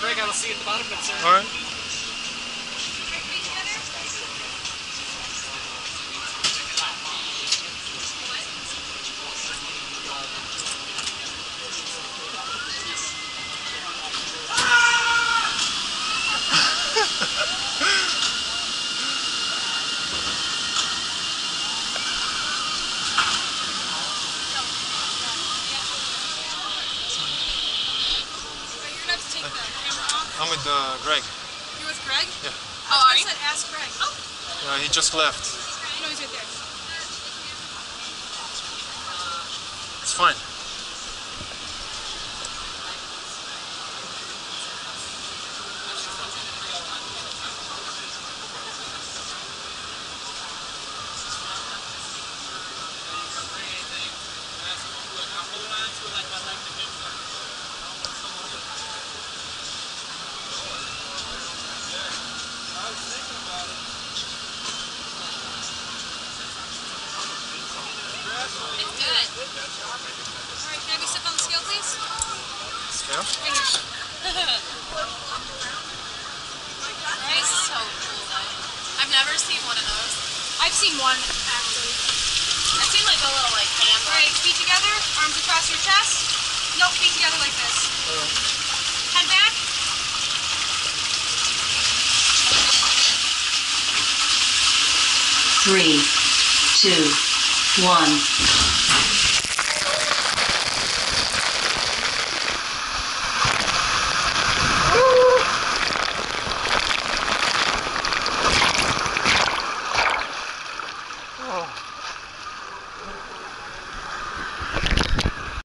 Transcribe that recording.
Greg, I will see you at the bottom of it, sir. All right. I'm with Greg. You're with Greg? Yeah. Oh, I said ask Greg. Oh. No, he just left. No, he's right there. It's fine. Yeah. Hang on. That is so cool though. I've never seen one of those. I've seen one actually. I've seen like a little like band. Alright, feet together, arms across your chest. No, feet together like this. Head back. Three, two, one.